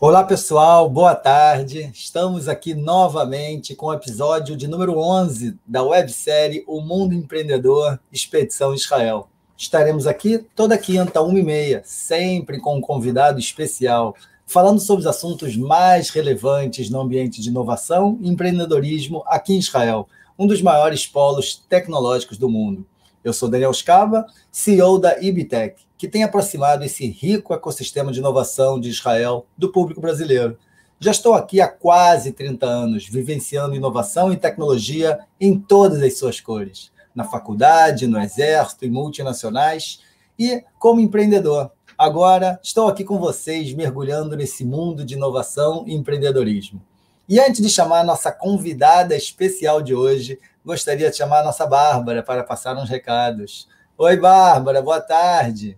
Olá, pessoal. Boa tarde. Estamos aqui novamente com o episódio de número 11 da websérie O Mundo Empreendedor, Expedição Israel. Estaremos aqui toda quinta, 1h30, sempre com um convidado especial, falando sobre os assuntos mais relevantes no ambiente de inovação e empreendedorismo aqui em Israel, um dos maiores polos tecnológicos do mundo. Eu sou Daniel Skaba, CEO da Ibitec, que tem aproximado esse rico ecossistema de inovação de Israel do público brasileiro. Já estou aqui há quase 30 anos, vivenciando inovação e tecnologia em todas as suas cores, na faculdade, no exército, em multinacionais e como empreendedor. Agora, estou aqui com vocês, mergulhando nesse mundo de inovação e empreendedorismo. E antes de chamar a nossa convidada especial de hoje, gostaria de chamar a nossa Bárbara para passar uns recados. Oi, Bárbara, boa tarde.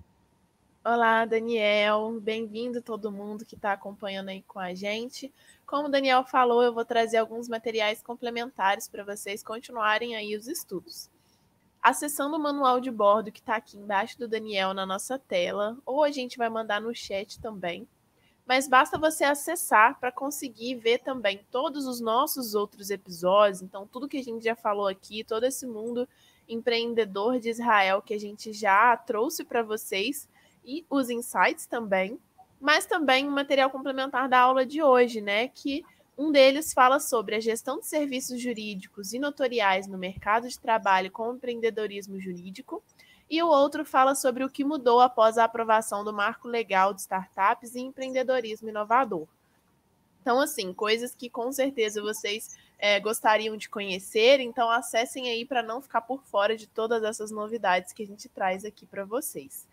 Olá, Daniel. Bem-vindo todo mundo que está acompanhando aí com a gente. Como o Daniel falou, eu vou trazer alguns materiais complementares para vocês continuarem aí os estudos. Acessando o manual de bordo que está aqui embaixo do Daniel na nossa tela, ou a gente vai mandar no chat também, mas basta você acessar para conseguir ver também todos os nossos outros episódios, então tudo que a gente já falou aqui, todo esse mundo empreendedor de Israel que a gente já trouxe para vocês e os insights também, mas também o material complementar da aula de hoje, né, que um deles fala sobre a gestão de serviços jurídicos e notariais no mercado de trabalho com empreendedorismo jurídico, e o outro fala sobre o que mudou após a aprovação do marco legal de startups e empreendedorismo inovador. Então, assim, coisas que com certeza vocês gostariam de conhecer, então acessem aí para não ficar por fora de todas essas novidades que a gente traz aqui para vocês.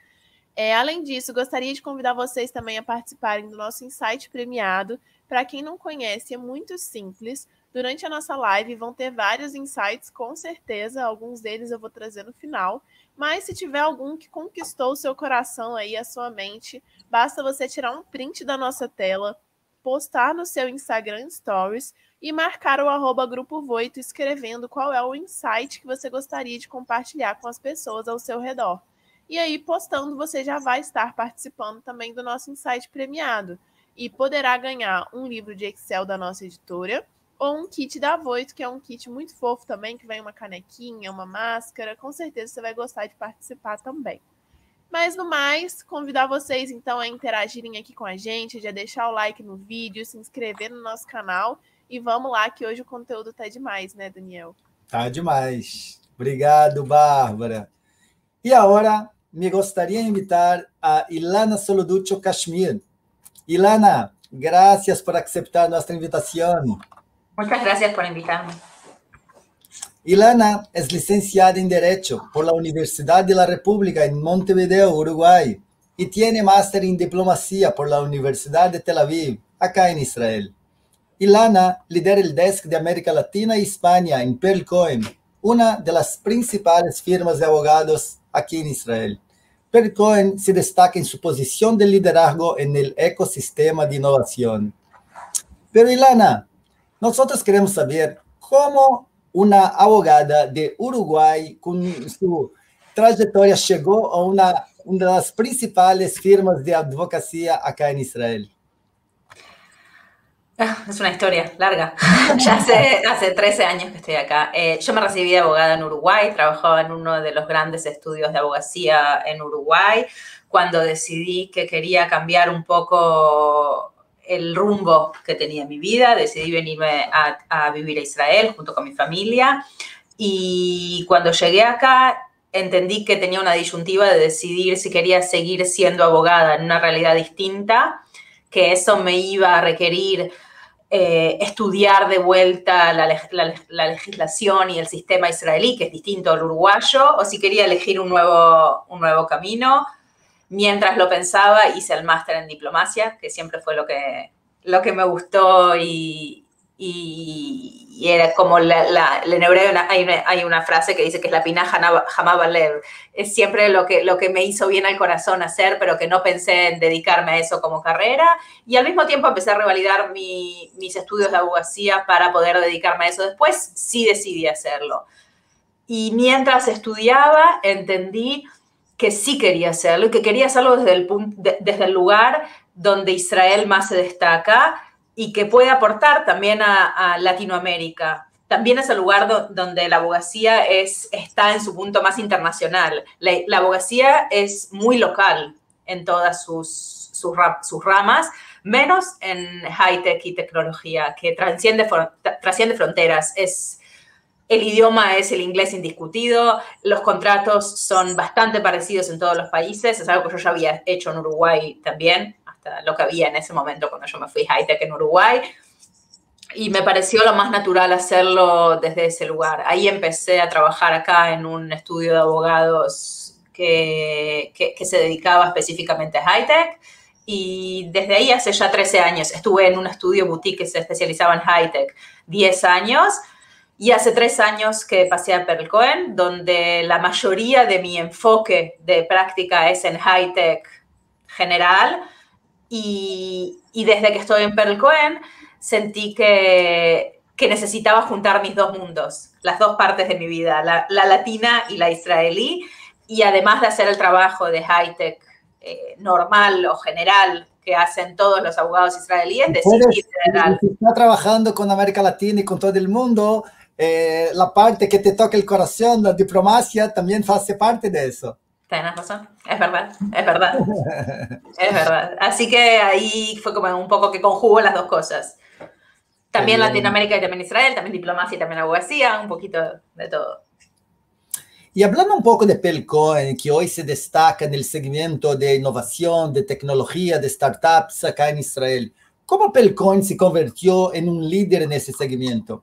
Além disso, gostaria de convidar vocês também a participarem do nosso Insight Premiado. Para quem não conhece, é muito simples. Durante a nossa live vão ter vários insights, com certeza. Alguns deles eu vou trazer no final. Mas se tiver algum que conquistou o seu coração aí, a sua mente, basta você tirar um print da nossa tela, postar no seu Instagram Stories e marcar o @grupovoito escrevendo qual é o insight que você gostaria de compartilhar com as pessoas ao seu redor. E aí, postando, você já vai estar participando também do nosso Insight Premiado e poderá ganhar um livro de Excel da nossa editora ou um kit da Voitto, que é um kit muito fofo também, que vem uma canequinha, uma máscara. Com certeza você vai gostar de participar também. Mas no mais, convidar vocês então a interagirem aqui com a gente, já deixar o like no vídeo, se inscrever no nosso canal e vamos lá que hoje o conteúdo tá demais, né, Daniel? Tá demais. Obrigado, Bárbara. E agora me gostaria de invitar a Ilana Soloducho Kashmir. Ilana, gracias por aceptar nuestra invitación. Muchas gracias por invitarme. Ilana es licenciada en Derecho por la Universidad de la República en Montevideo, Uruguay, y tiene máster en Diplomacia por la Universidad de Tel Aviv, acá en Israel. Ilana lidera el desk de América Latina y España en Perlcoin, una de las principales firmas de abogados aquí en Israel. Perlcoin se destaca en su posición de liderazgo en el ecosistema de innovación. Pero Ilana, nosotros queremos saber cómo una abogada de Uruguay con su trayectoria llegó a una de las principales firmas de advocacia acá en Israel. Es una historia larga. Ya hace 13 años que estoy acá. Yo me recibí de abogada en Uruguay, trabajaba en uno de los grandes estudios de abogacía en Uruguay, cuando decidí que quería cambiar un poco el rumbo que tenía en mi vida. Decidí venirme a vivir a Israel junto con mi familia y cuando llegué acá entendí que tenía una disyuntiva de decidir si quería seguir siendo abogada en una realidad distinta, que eso me iba a requerir estudiar de vuelta la legislación y el sistema israelí, que es distinto al uruguayo, o si quería elegir un nuevo camino. Mientras lo pensaba, hice el máster en diplomacia, que siempre fue lo que me gustó y era como en hebreo hay una frase que dice que es la piná jamás valev. Es siempre lo que me hizo bien al corazón hacer, pero que no pensé en dedicarme a eso como carrera. Y al mismo tiempo empecé a revalidar mis estudios de abogacía para poder dedicarme a eso después. Sí decidí hacerlo. Y mientras estudiaba, entendí que sí quería hacerlo y que quería hacerlo desde el lugar donde Israel más se destaca y que puede aportar también a Latinoamérica. También es el lugar donde la abogacía está en su punto más internacional. La abogacía es muy local en todas sus ramas, menos en high-tech y tecnología, que trasciende fronteras. El idioma es el inglés indiscutido, los contratos son bastante parecidos en todos los países, es algo que yo ya había hecho en Uruguay también, hasta lo que había en ese momento cuando yo me fui high-tech en Uruguay, y me pareció lo más natural hacerlo desde ese lugar. Ahí empecé a trabajar acá en un estudio de abogados que se dedicaba específicamente a high-tech, y desde ahí hace ya 13 años estuve en un estudio boutique que se especializaba en high-tech, 10 años, y hace 3 años que pasé a Pearl Cohen, donde la mayoría de mi enfoque de práctica es en high-tech general. Y desde que estoy en Pearl Cohen sentí que necesitaba juntar mis dos mundos, las dos partes de mi vida, la latina y la israelí. Y además de hacer el trabajo de high-tech normal o general que hacen todos los abogados israelíes, decidir general. Está trabajando con América Latina y con todo el mundo. La parte que te toca el corazón, la diplomacia, también hace parte de eso. Tienes razón, es verdad, es verdad, es verdad. Así que ahí fue como un poco que conjugo las dos cosas. También Latinoamérica y también Israel, también diplomacia y también abogacía, un poquito de todo. Y hablando un poco de Pearl Cohen, que hoy se destaca en el segmento de innovación, de tecnología, de startups acá en Israel, ¿cómo Pearl Cohen se convirtió en un líder en ese segmento?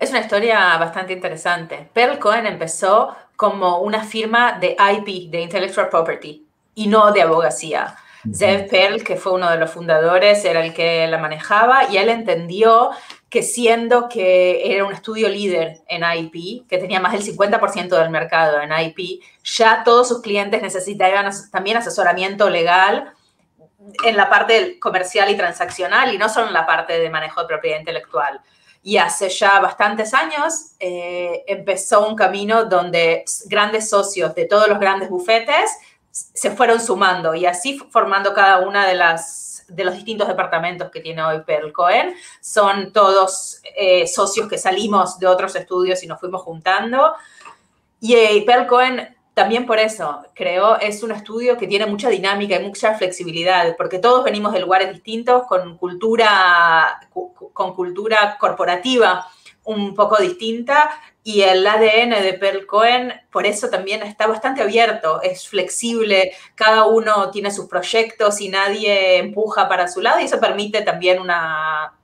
Es una historia bastante interesante. Pearl Cohen empezó como una firma de IP, de Intellectual Property, y no de abogacía. Zeev Perl, que fue uno de los fundadores, era el que la manejaba, y él entendió que siendo que era un estudio líder en IP, que tenía más del 50% del mercado en IP, ya todos sus clientes necesitaban también asesoramiento legal en la parte comercial y transaccional, y no solo en la parte de manejo de propiedad intelectual. Y hace ya bastantes años empezó un camino donde grandes socios de todos los grandes bufetes se fueron sumando y así formando cada una de los distintos departamentos que tiene hoy Pearl Cohen. Son todos socios que salimos de otros estudios y nos fuimos juntando. Y Pearl Cohen también por eso, creo, es un estudio que tiene mucha dinámica y mucha flexibilidad, porque todos venimos de lugares distintos con cultura corporativa un poco distinta, y el ADN de Pearl Cohen por eso también está bastante abierto, es flexible, cada uno tiene sus proyectos y nadie empuja para su lado, y eso permite también una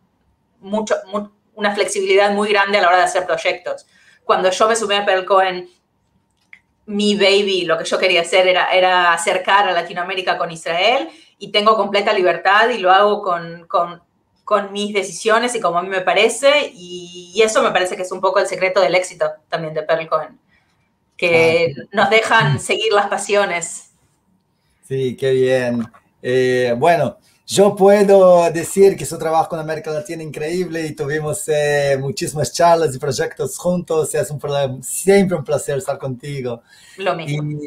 flexibilidad muy grande a la hora de hacer proyectos. Cuando yo me sumé a Pearl Cohen, mi baby, lo que yo quería hacer era acercar a Latinoamérica con Israel, y tengo completa libertad y lo hago con mis decisiones y como a mí me parece, y eso me parece que es un poco el secreto del éxito también de Pearl Cohen, que nos dejan seguir las pasiones. Sí, qué bien. Bueno, yo puedo decir que su trabajo con América Latina es increíble y tuvimos muchísimas charlas y proyectos juntos. Es siempre un placer estar contigo. Lo mismo.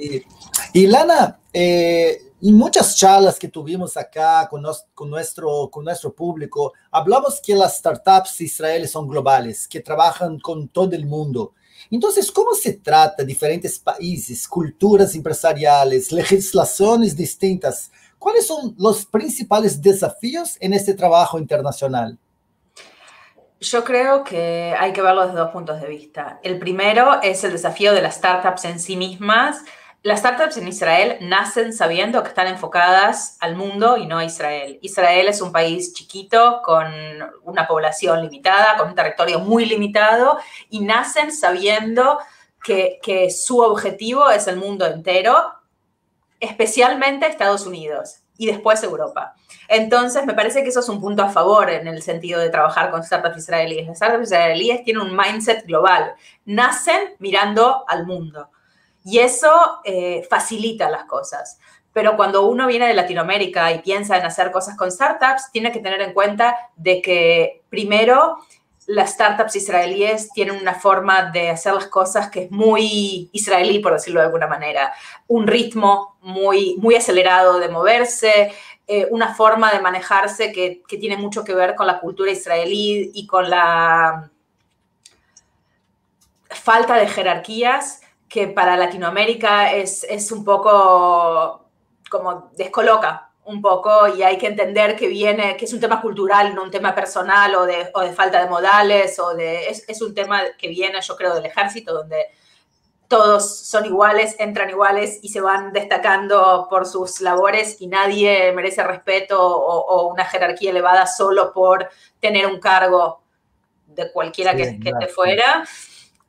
Y Lana, en muchas charlas que tuvimos acá con nuestro público, hablamos que las startups israelíes son globales, que trabajan con todo el mundo. Entonces, ¿cómo se trata diferentes países, culturas empresariales, legislaciones distintas? ¿Cuáles son los principales desafíos en este trabajo internacional? Yo creo que hay que verlo desde dos puntos de vista. El primero es el desafío de las startups en sí mismas. Las startups en Israel nacen sabiendo que están enfocadas al mundo y no a Israel. Israel es un país chiquito, con una población limitada, con un territorio muy limitado, y nacen sabiendo que su objetivo es el mundo entero, especialmente Estados Unidos y después Europa. Entonces, me parece que eso es un punto a favor en el sentido de trabajar con startups israelíes. Las startups israelíes tienen un mindset global. Nacen mirando al mundo. Y eso facilita las cosas. Pero cuando uno viene de Latinoamérica y piensa en hacer cosas con startups, tiene que tener en cuenta de que, primero, las startups israelíes tienen una forma de hacer las cosas que es muy israelí, por decirlo de alguna manera. Un ritmo muy, muy acelerado de moverse, una forma de manejarse que tiene mucho que ver con la cultura israelí y con la falta de jerarquías, que para Latinoamérica es un poco como descoloca un poco, y hay que entender que viene, que es un tema cultural, no un tema personal o de falta de modales, es un tema que viene, yo creo, del ejército, donde todos son iguales, entran iguales y se van destacando por sus labores y nadie merece respeto o una jerarquía elevada solo por tener un cargo de cualquiera que te fuera.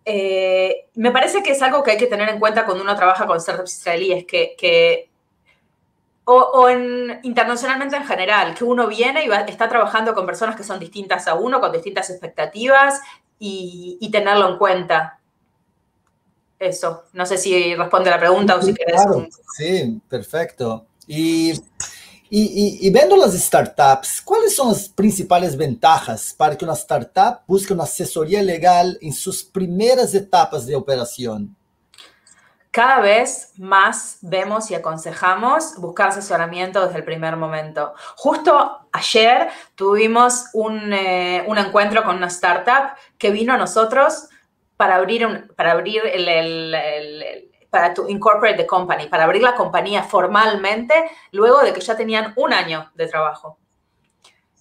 Me parece que es algo que hay que tener en cuenta cuando uno trabaja con startups israelíes, internacionalmente en general, que uno viene y está trabajando con personas que son distintas a uno, con distintas expectativas, y tenerlo en cuenta. Eso, no sé si responde a la pregunta o si querés. Claro. Sí, perfecto. Y vendo las startups, ¿cuáles son las principales ventajas para que una startup busque una asesoría legal en sus primeras etapas de operación? Cada vez más vemos y aconsejamos buscar asesoramiento desde el primer momento. Justo ayer tuvimos un encuentro con una startup que vino a nosotros para incorporate the company, para abrir la compañía formalmente, luego de que ya tenían un año de trabajo.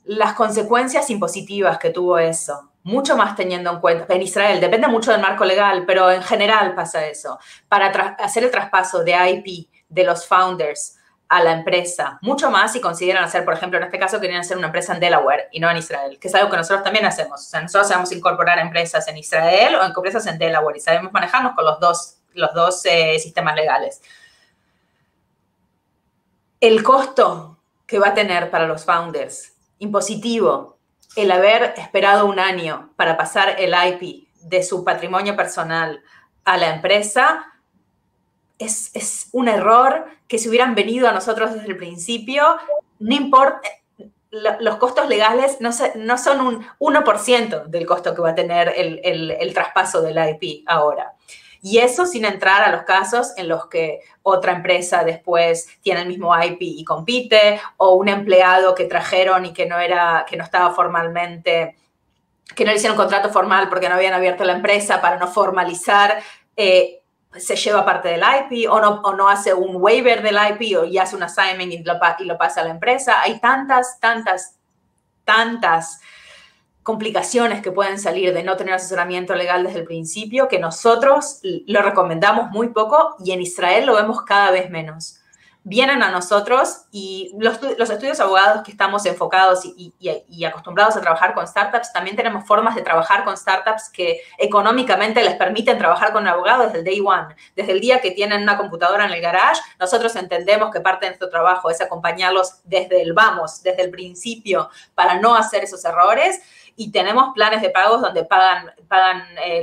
Las consecuencias impositivas que tuvo eso, mucho más teniendo en cuenta, en Israel, depende mucho del marco legal, pero en general pasa eso, para hacer el traspaso de IP de los founders a la empresa, mucho más si consideran hacer, por ejemplo, en este caso querían hacer una empresa en Delaware y no en Israel, que es algo que nosotros también hacemos. O sea, nosotros sabemos incorporar empresas en Israel o empresas en Delaware y sabemos manejarnos con los dos sistemas legales. El costo que va a tener para los founders, impositivo, el haber esperado un año para pasar el IP de su patrimonio personal a la empresa, es un error que si hubieran venido a nosotros desde el principio, no importa, los costos legales no son un 1% del costo que va a tener el traspaso del IP ahora. Y eso sin entrar a los casos en los que otra empresa después tiene el mismo IP y compite, o un empleado que trajeron y que no estaba formalmente, que no le hicieron contrato formal porque no habían abierto la empresa para no formalizar, se lleva parte del IP o no hace un waiver del IP y hace un assignment y lo pasa a la empresa. Hay tantas complicaciones que pueden salir de no tener asesoramiento legal desde el principio, que nosotros lo recomendamos muy poco y en Israel lo vemos cada vez menos. Vienen a nosotros y los estudios abogados que estamos enfocados y acostumbrados a trabajar con startups, también tenemos formas de trabajar con startups que económicamente les permiten trabajar con abogados desde el day one. Desde el día que tienen una computadora en el garage, nosotros entendemos que parte de nuestro trabajo es acompañarlos desde el vamos, desde el principio, para no hacer esos errores. Y tenemos planes de pagos donde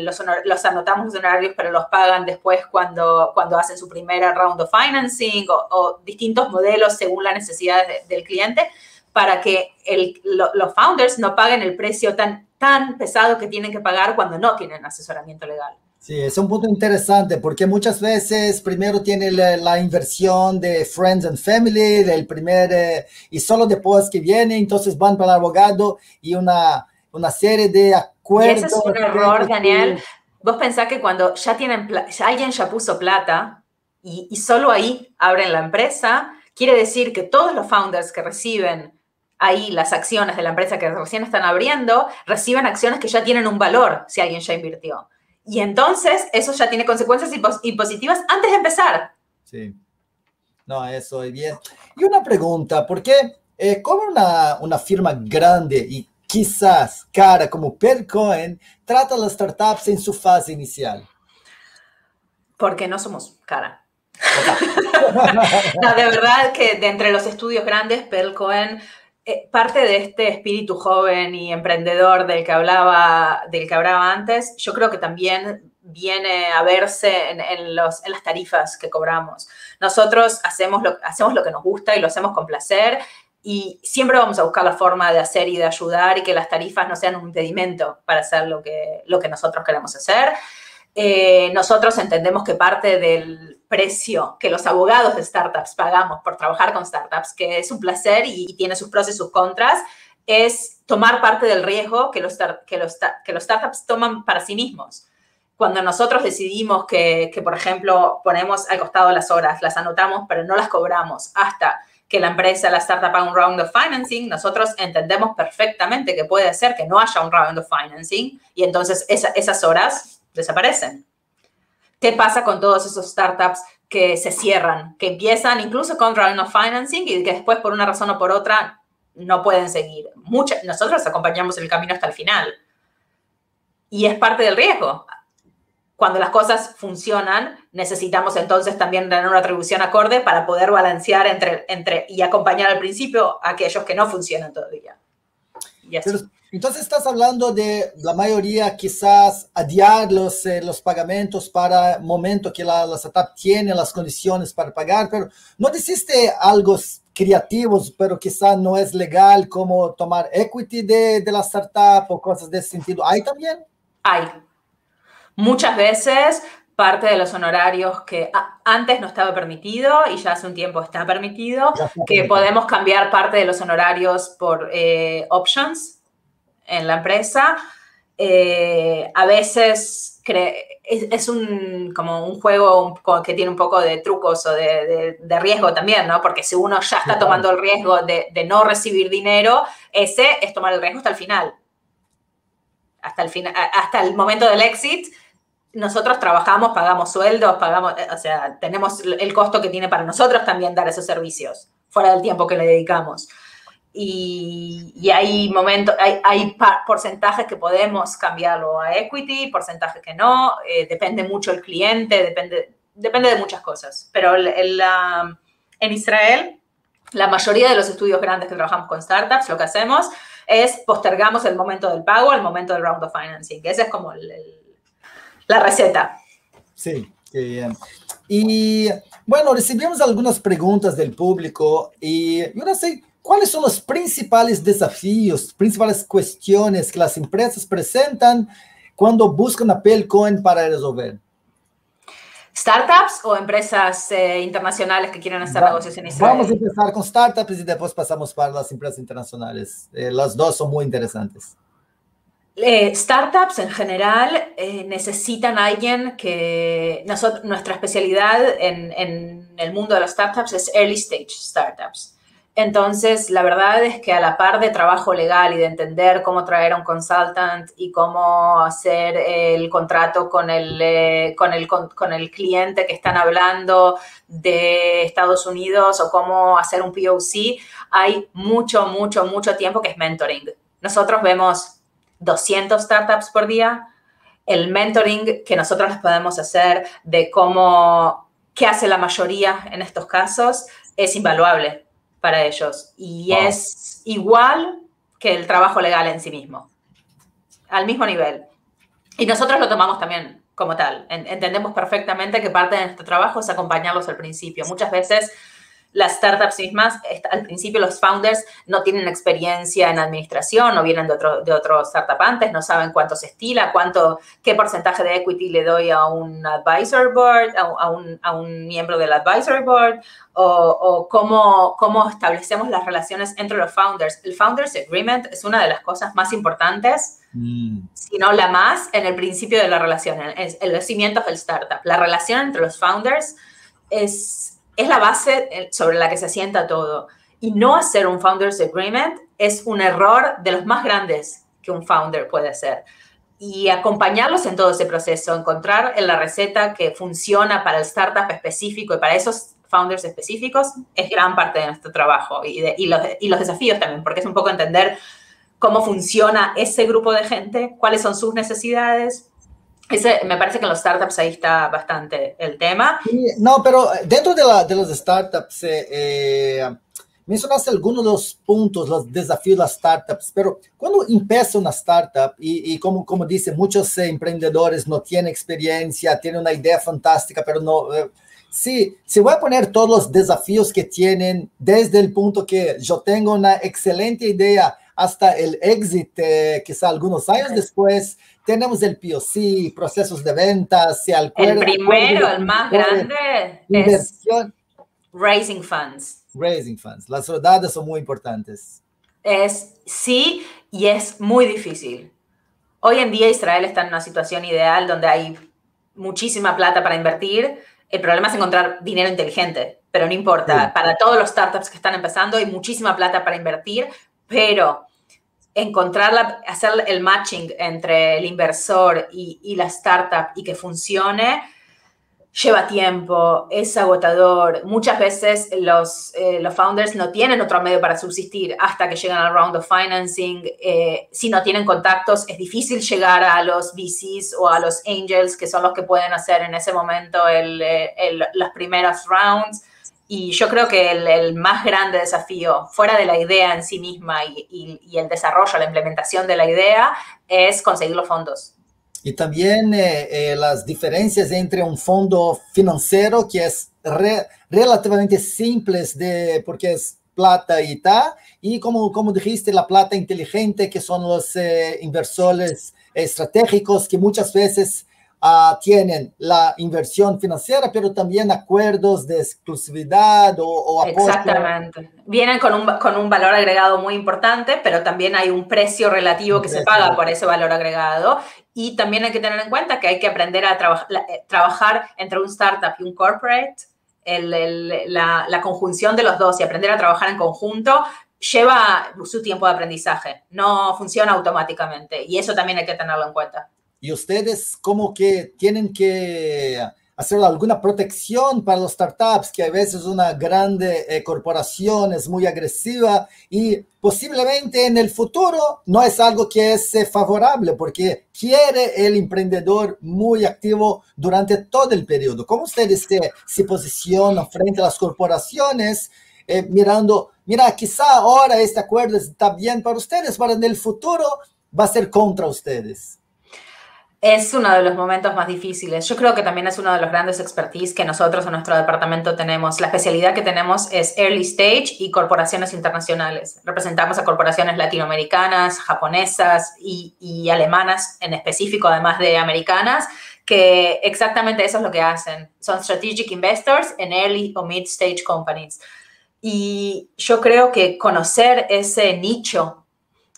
los anotamos los honorarios, pero los pagan después cuando hacen su primera round of financing o distintos modelos según las necesidades del cliente, para que los founders no paguen el precio tan pesado que tienen que pagar cuando no tienen asesoramiento legal. Sí, es un punto interesante porque muchas veces primero tiene la inversión de friends and family, del primer, y solo después que viene, entonces van para el abogado y una serie de acuerdos. Y ese es un error, Daniel. Vos pensás que cuando ya tienen, alguien ya puso plata y solo ahí abren la empresa, quiere decir que todos los founders que reciben ahí las acciones de la empresa que recién están abriendo, reciben acciones que ya tienen un valor si alguien ya invirtió. Y entonces eso ya tiene consecuencias impositivas antes de empezar. Sí. No, eso es bien. Y una pregunta, porque como una firma grande y quizás cara como Perlcoin trata a las startups en su fase inicial? Porque no somos cara. No, de verdad que de entre los estudios grandes, Perlcoin, parte de este espíritu joven y emprendedor del que hablaba antes, yo creo que también viene a verse en las tarifas que cobramos. Nosotros hacemos lo que nos gusta y lo hacemos con placer. Y siempre vamos a buscar la forma de hacer y de ayudar y que las tarifas no sean un impedimento para hacer lo que nosotros queremos hacer. Nosotros entendemos que parte del precio que los abogados de startups pagamos por trabajar con startups, que es un placer y tiene sus pros y sus contras, es tomar parte del riesgo que los startups toman para sí mismos. Cuando nosotros decidimos que, por ejemplo, ponemos al costado las horas, las anotamos, pero no las cobramos hasta que la empresa, la startup, haga un round of financing, nosotros entendemos perfectamente que puede ser que no haya un round of financing y entonces esas horas desaparecen. ¿Qué pasa con todos esos startups que se cierran, que empiezan incluso con round of financing y que después, por una razón o por otra, no pueden seguir? Nosotros acompañamos el camino hasta el final. Y es parte del riesgo. Cuando las cosas funcionan, necesitamos entonces también tener una atribución acorde para poder balancear entre y acompañar al principio a aquellos que no funcionan todavía. Y así. Pero, entonces estás hablando de la mayoría quizás adiar los pagamentos para el momento que la startup tiene las condiciones para pagar, pero ¿no hiciste algo creativo, pero quizás no es legal, como tomar equity de la startup o cosas de ese sentido? ¿Hay también? Hay. Muchas veces parte de los honorarios que antes no estaba permitido y ya hace un tiempo está permitido, que podemos cambiar parte de los honorarios por options en la empresa. A veces es como un juego que tiene un poco de trucos o de riesgo también, ¿no? Porque si uno ya está tomando el riesgo de no recibir dinero, ese es tomar el riesgo hasta el final. Hasta el momento del exit. Nosotros trabajamos, pagamos sueldos, pagamos, o sea, tenemos el costo que tiene para nosotros también dar esos servicios, fuera del tiempo que le dedicamos. Y hay porcentajes que podemos cambiarlo a equity, porcentajes que no, depende mucho el cliente, depende de muchas cosas. Pero en Israel, la mayoría de los estudios grandes que trabajamos con startups, lo que hacemos es postergamos el momento del pago al momento del round of financing. Esa es como la receta. Sí, qué bien. Y bueno, recibimos algunas preguntas del público y yo no sé, ¿cuáles son los principales desafíos, principales cuestiones que las empresas presentan cuando buscan a Perlcoin para resolver? ¿Startups o empresas internacionales que quieran hacer negocios en Israel? Vamos a empezar con startups y después pasamos para las empresas internacionales. Las dos son muy interesantes. Startups en general necesitan a alguien que... Nuestra especialidad en el mundo de los startups es early stage startups. Entonces, la verdad es que a la par de trabajo legal y de entender cómo traer a un consultant y cómo hacer el contrato con el cliente que están hablando de Estados Unidos o cómo hacer un POC, hay mucho tiempo que es mentoring. Nosotros vemos 200 startups por día. El mentoring que nosotros les podemos hacer de cómo, qué hace la mayoría en estos casos, es invaluable para ellos. Y wow, es igual que el trabajo legal en sí mismo, al mismo nivel. Y nosotros lo tomamos también como tal. Entendemos perfectamente que parte de nuestro trabajo es acompañarlos al principio. Muchas veces las startups mismas, al principio los founders no tienen experiencia en administración, no vienen de otro startup antes, no saben cuánto se estila, qué porcentaje de equity le doy a un advisory board, a un miembro del advisory board, o cómo establecemos las relaciones entre los founders. El founders agreement es una de las cosas más importantes, si no la más, en el principio de la relación, en los cimientos del startup. La relación entre los founders es la base sobre la que se asienta todo. Y no hacer un Founders Agreement es un error de los más grandes que un founder puede hacer. Y acompañarlos en todo ese proceso, encontrar la receta que funciona para el startup específico y para esos founders específicos, es gran parte de nuestro trabajo y los desafíos también, porque es un poco entender cómo funciona ese grupo de gente, cuáles son sus necesidades. Me parece que en los startups ahí está bastante el tema. Sí, no, pero dentro de los startups, mencionaste algunos de los puntos, los desafíos de las startups, pero cuando empieza una startup y como dicen, muchos emprendedores no tienen experiencia, tienen una idea fantástica, pero no... si voy a poner todos los desafíos que tienen desde el punto que yo tengo una excelente idea hasta el exit, quizá algunos años después. Tenemos el POC, procesos de ventas, se acuerdan. El primero, el más grande, inversión. Es raising funds. Raising funds. Las rodadas son muy importantes. Es, sí, y es muy difícil. Hoy en día Israel está en una situación ideal donde hay muchísima plata para invertir. El problema es encontrar dinero inteligente, pero no importa. Sí. Para todos los startups que están empezando hay muchísima plata para invertir, pero encontrarla, hacer el matching entre el inversor y la startup y que funcione, lleva tiempo, es agotador. Muchas veces los founders no tienen otro medio para subsistir hasta que llegan al round of financing. Si no tienen contactos, es difícil llegar a los VCs o a los angels, que son los que pueden hacer en ese momento las primeras rounds. Y yo creo que el más grande desafío, fuera de la idea en sí misma y el desarrollo, la implementación de la idea, es conseguir los fondos. Y también las diferencias entre un fondo financiero que es relativamente simple porque es plata y tal, y como dijiste, la plata inteligente, que son los inversores estratégicos que muchas veces tienen la inversión financiera, pero también acuerdos de exclusividad o aporte. Exactamente. Vienen con un valor agregado muy importante, pero también hay un precio relativo que se paga por ese valor agregado. Y también hay que tener en cuenta que hay que aprender a trabajar entre un startup y un corporate. La conjunción de los dos y aprender a trabajar en conjunto lleva su tiempo de aprendizaje. No funciona automáticamente. Y eso también hay que tenerlo en cuenta. Y ustedes como que tienen que hacer alguna protección para los startups, que a veces una grande corporación es muy agresiva y posiblemente en el futuro no es algo que es favorable, porque quiere el emprendedor muy activo durante todo el periodo. ¿Cómo ustedes se posicionan frente a las corporaciones mirando, mira, quizá ahora este acuerdo está bien para ustedes, pero en el futuro va a ser contra ustedes? Es uno de los momentos más difíciles. Yo creo que también es uno de los grandes expertise que nosotros en nuestro departamento tenemos. La especialidad que tenemos es early stage y corporaciones internacionales. Representamos a corporaciones latinoamericanas, japonesas y alemanas en específico, además de americanas, que exactamente eso es lo que hacen. Son strategic investors en early o mid stage companies. Y yo creo que conocer ese nicho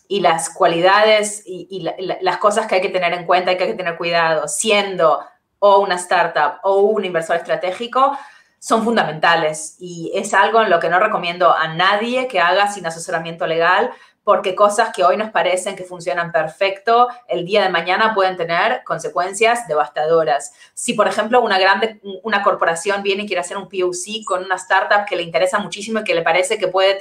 y las cualidades y las cosas que hay que tener en cuenta y que hay que tener cuidado, siendo o una startup o un inversor estratégico, son fundamentales. Y es algo en lo que no recomiendo a nadie que haga sin asesoramiento legal, porque cosas que hoy nos parecen que funcionan perfecto, el día de mañana pueden tener consecuencias devastadoras. Si, por ejemplo, una corporación viene y quiere hacer un POC con una startup que le interesa muchísimo y que le parece que puede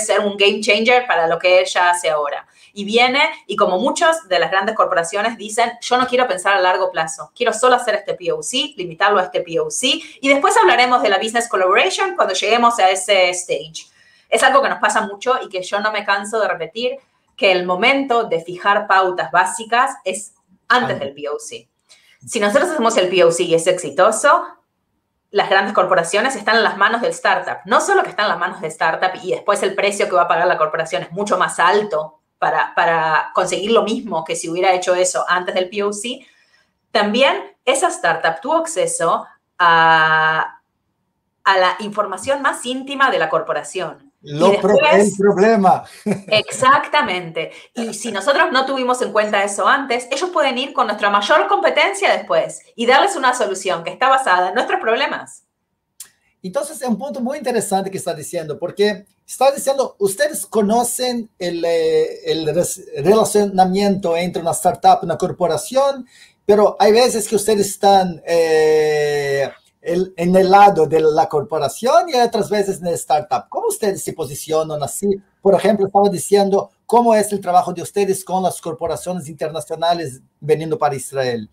ser un game changer para lo que ella hace ahora. Y viene, y como muchas de las grandes corporaciones dicen, yo no quiero pensar a largo plazo, quiero solo hacer este POC, limitarlo a este POC, y después hablaremos de la business collaboration cuando lleguemos a ese stage. Es algo que nos pasa mucho y que yo no me canso de repetir, que el momento de fijar pautas básicas es antes del POC. Si nosotros hacemos el POC y es exitoso, las grandes corporaciones están en las manos del startup. No solo que están en las manos del startup y después el precio que va a pagar la corporación es mucho más alto para conseguir lo mismo que si hubiera hecho eso antes del POC, también esa startup tuvo acceso a la información más íntima de la corporación. El problema. Exactamente. Y si nosotros no tuvimos en cuenta eso antes, ellos pueden ir con nuestra mayor competencia después y darles una solución que está basada en nuestros problemas. Entonces, es un punto muy interesante que está diciendo, porque está diciendo, ustedes conocen el relacionamiento entre una startup y una corporación, pero hay veces que ustedes están en el lado de la corporación y otras veces en el startup. ¿Cómo ustedes se posicionan así? Por ejemplo, estaba diciendo, ¿cómo es el trabajo de ustedes con las corporaciones internacionales veniendo para Israel?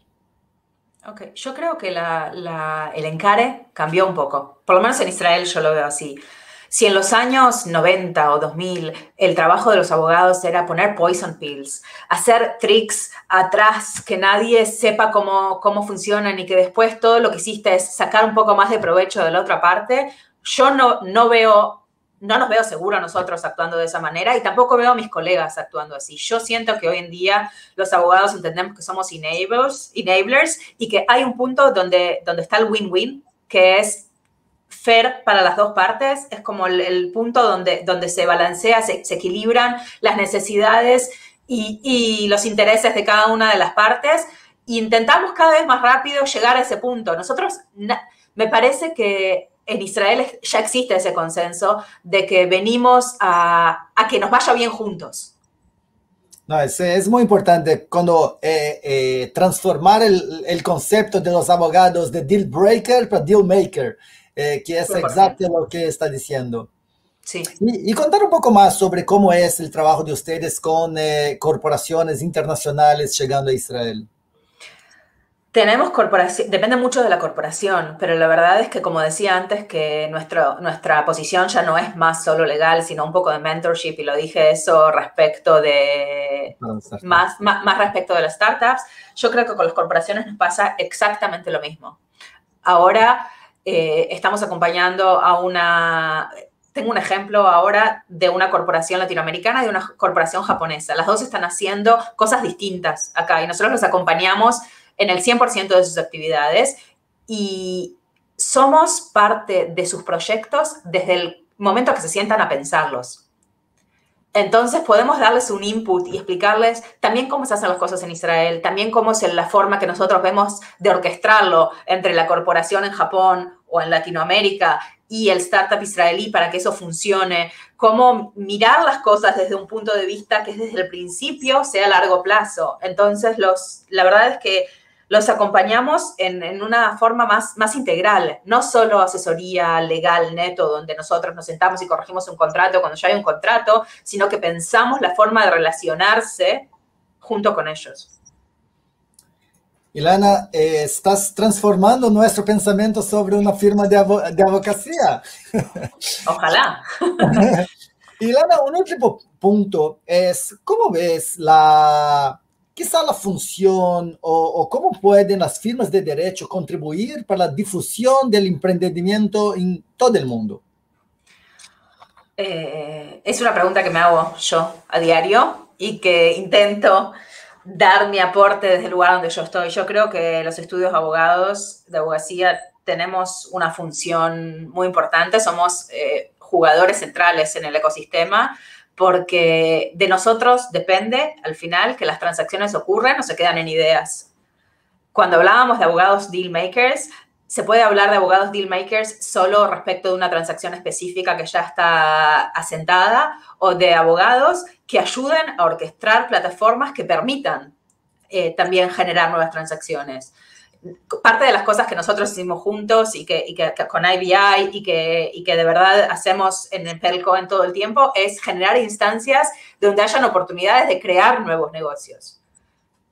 Ok, yo creo que el encare cambió un poco. Por lo menos en Israel yo lo veo así. Si en los años 90 o 2000 el trabajo de los abogados era poner poison pills, hacer tricks atrás que nadie sepa cómo funcionan y que después todo lo que hiciste es sacar un poco más de provecho de la otra parte, yo no veo no nos veo seguro nosotros actuando de esa manera y tampoco veo a mis colegas actuando así. Yo siento que hoy en día los abogados entendemos que somos enablers y que hay un punto donde está el win-win, que es fair para las dos partes. Es como el punto donde se balancea, se equilibran las necesidades y los intereses de cada una de las partes. E intentamos cada vez más rápido llegar a ese punto. Nosotros, me parece que en Israel ya existe ese consenso de que venimos a que nos vaya bien juntos. No, es muy importante cuando transformar el concepto de los abogados de deal breaker para deal maker, que es exacto lo que está diciendo. Sí. Y contar un poco más sobre cómo es el trabajo de ustedes con corporaciones internacionales llegando a Israel. Tenemos corporación, depende mucho de la corporación, pero la verdad es que, como decía antes, que nuestra posición ya no es más solo legal, sino un poco de mentorship, y lo dije eso respecto de, más respecto de las startups. Yo creo que con las corporaciones nos pasa exactamente lo mismo. Ahora estamos acompañando a una, tengo un ejemplo ahora de una corporación latinoamericana y de una corporación japonesa. Las dos están haciendo cosas distintas acá y nosotros los acompañamos en el 100% de sus actividades y somos parte de sus proyectos desde el momento que se sientan a pensarlos. Entonces, podemos darles un input y explicarles también cómo se hacen las cosas en Israel, también cómo es la forma que nosotros vemos de orquestarlo entre la corporación en Japón o en Latinoamérica y el startup israelí para que eso funcione, cómo mirar las cosas desde un punto de vista que desde el principio sea a largo plazo. Entonces, la verdad es que los acompañamos en una forma más integral, no solo asesoría legal neto, donde nosotros nos sentamos y corregimos un contrato cuando ya hay un contrato, sino que pensamos la forma de relacionarse junto con ellos. Ilana, estás transformando nuestro pensamiento sobre una firma de abogacía. Ojalá. Ilana, un último punto es, ¿cómo ves quizá la función o cómo pueden las firmas de derecho contribuir para la difusión del emprendimiento en todo el mundo? Es una pregunta que me hago yo a diario y que intento dar mi aporte desde el lugar donde yo estoy. Yo creo que los estudios de abogados, de abogacía, tenemos una función muy importante. Somos jugadores centrales en el ecosistema porque de nosotros depende, al final, que las transacciones ocurran o se quedan en ideas. Cuando hablábamos de abogados deal makers, se puede hablar de abogados deal makers solo respecto de una transacción específica que ya está asentada o de abogados que ayuden a orquestar plataformas que permitan también generar nuevas transacciones. Parte de las cosas que nosotros hicimos juntos y que con IBI y que de verdad hacemos en el Perlcoin todo el tiempo es generar instancias donde hayan oportunidades de crear nuevos negocios.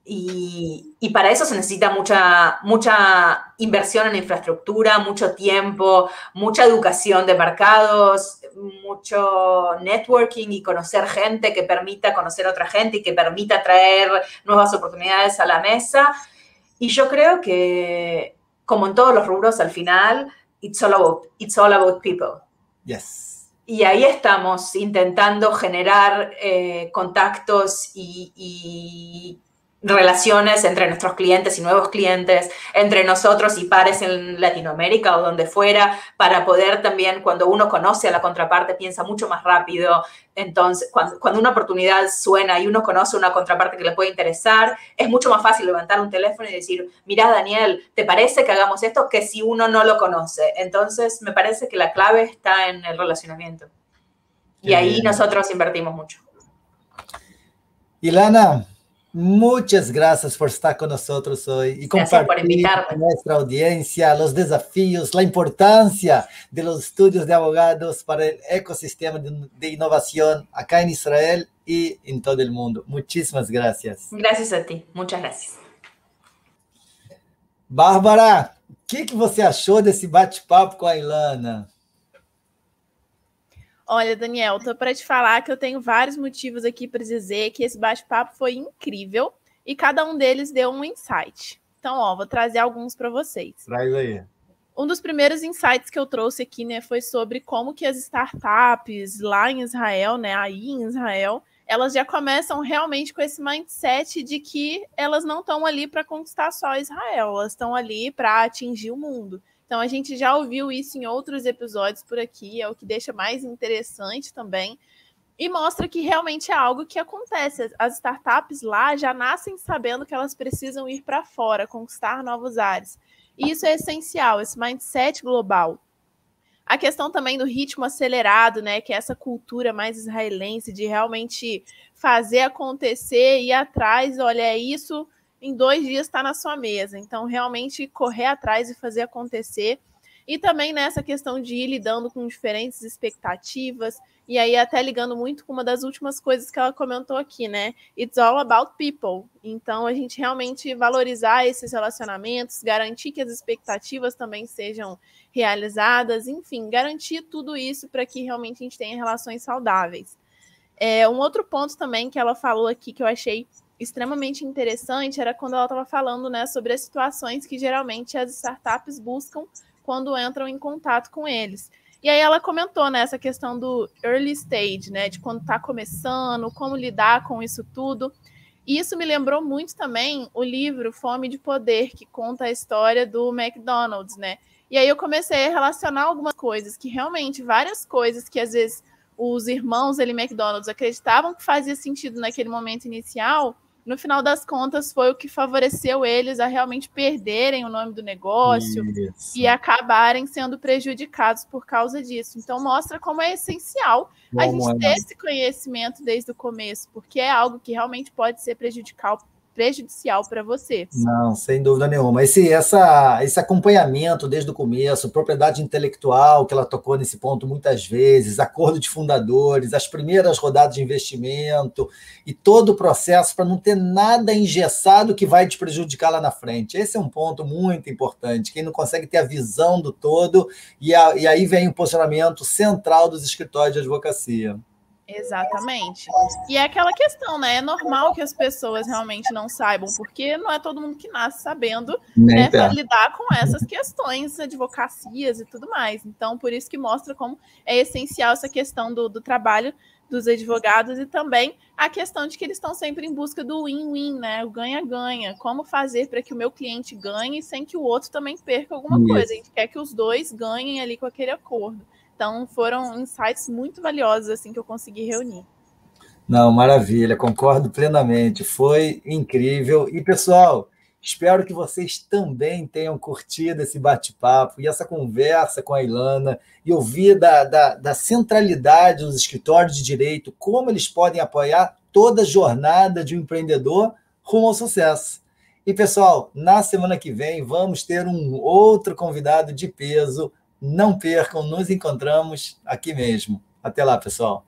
Y para eso se necesita mucha inversión en infraestructura, mucho tiempo, mucha educación de mercados, mucho networking y conocer gente que permita conocer a otra gente y que permita traer nuevas oportunidades a la mesa. Y yo creo que, como en todos los rubros, al final, it's all about people. Yes. Y ahí estamos intentando generar contactos y relaciones entre nuestros clientes y nuevos clientes, entre nosotros y pares en Latinoamérica o donde fuera, para poder también, cuando uno conoce a la contraparte, piensa mucho más rápido. Entonces, cuando una oportunidad suena y uno conoce una contraparte que le puede interesar, es mucho más fácil levantar un teléfono y decir, mirá, Daniel, ¿te parece que hagamos esto? Que si uno no lo conoce. Entonces, me parece que la clave está en el relacionamiento. Y ahí nosotros invertimos mucho. Ilana, muchas gracias por estar con nosotros hoy y compartir con nuestra audiencia los desafíos, la importancia de los estudios de abogados para el ecosistema de innovación acá en Israel y en todo el mundo. Muchísimas gracias. Gracias a ti. Muchas gracias. Bárbara, o que você achou desse bate-papo com a Ilana? Olha, Daniel, estou para te falar que eu tenho vários motivos aqui para dizer que esse bate-papo foi incrível e cada um deles deu um insight. Então, vou trazer alguns para vocês. Traz aí. Um dos primeiros insights que eu trouxe aqui, né, foi sobre como que as startups lá em Israel, né, aí em Israel, elas já começam realmente com esse mindset de que elas não estão ali para conquistar só Israel, elas estão ali para atingir o mundo. Então a gente já ouviu isso em outros episódios por aqui, é o que deixa mais interessante também, e mostra que realmente é algo que acontece. As startups lá já nascem sabendo que elas precisam ir para fora, conquistar novos ares. E isso é essencial, esse mindset global. A questão também do ritmo acelerado, né, que é essa cultura mais israelense de realmente fazer acontecer, ir atrás, olha, é isso, em 2 dias está na sua mesa. Então, realmente correr atrás e fazer acontecer. E também nessa questão de ir lidando com diferentes expectativas, e aí até ligando muito com uma das últimas coisas que ela comentou aqui, né? It's all about people. Então, a gente realmente valorizar esses relacionamentos, garantir que as expectativas também sejam realizadas, enfim, garantir tudo isso para que realmente a gente tenha relações saudáveis. Um outro ponto também que ela falou aqui que eu achei extremamente interessante era quando ela estava falando, né, sobre as situações que geralmente as startups buscam quando entram em contato com eles. E aí ela comentou, né, essa questão do early stage, né, de quando está começando, como lidar com isso tudo. E isso me lembrou muito também o livro Fome de Poder, que conta a história do McDonald's, né. E aí eu comecei a relacionar algumas coisas, que realmente várias coisas que às vezes os irmãos ali McDonald's acreditavam que fazia sentido naquele momento inicial, no final das contas, foi o que favoreceu eles a realmente perderem o nome do negócio e acabarem sendo prejudicados por causa disso. Então, mostra como é essencial a gente ter esse conhecimento desde o começo, porque é algo que realmente pode ser prejudicial para você. Não, sem dúvida nenhuma. Esse acompanhamento desde o começo, propriedade intelectual, que ela tocou nesse ponto muitas vezes, acordo de fundadores, as primeiras rodadas de investimento e todo o processo para não ter nada engessado que vai te prejudicar lá na frente. Esse é um ponto muito importante. Quem não consegue ter a visão do todo e aí vem o posicionamento central dos escritórios de advocacia. Exatamente. E é aquela questão, né? É normal que as pessoas realmente não saibam, porque não é todo mundo que nasce sabendo, né, para lidar com essas questões, advocacias e tudo mais. Então, por isso que mostra como é essencial essa questão do trabalho dos advogados e também a questão de que eles estão sempre em busca do win-win, né? O ganha-ganha. Como fazer para que o meu cliente ganhe sem que o outro também perca alguma coisa? A gente quer que os dois ganhem ali com aquele acordo. Então, foram insights muito valiosos assim que eu consegui reunir. Não, maravilha, concordo plenamente. Foi incrível. E, pessoal, espero que vocês também tenham curtido esse bate-papo e essa conversa com a Ilana e ouvir da centralidade dos escritórios de direito, como eles podem apoiar toda a jornada de um empreendedor rumo ao sucesso. E, pessoal, na semana que vem vamos ter um outro convidado de peso. Não percam, nos encontramos aqui mesmo. Até lá, pessoal.